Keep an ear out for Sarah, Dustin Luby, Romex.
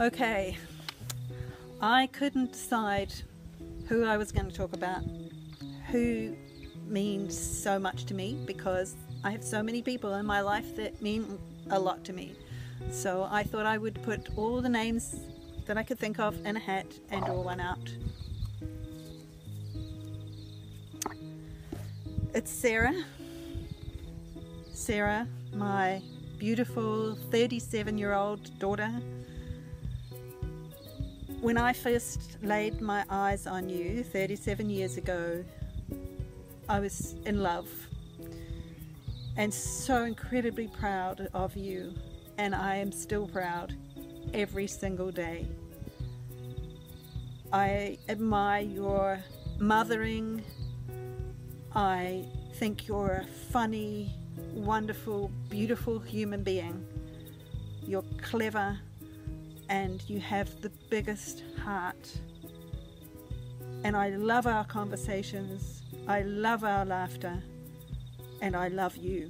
Okay, I couldn't decide who I was going to talk about, who means so much to me, because I have so many people in my life that mean a lot to me. So I thought I would put all the names that I could think of in a hat and draw one out. It's Sarah. Sarah, my beautiful 37-year-old daughter. When I first laid my eyes on you 37 years ago, I was in love and so incredibly proud of you, and I am still proud every single day. I admire your mothering. I think you're a funny, wonderful, beautiful human being. You're clever, and you have the biggest heart. And I love our conversations, I love our laughter, and I love you.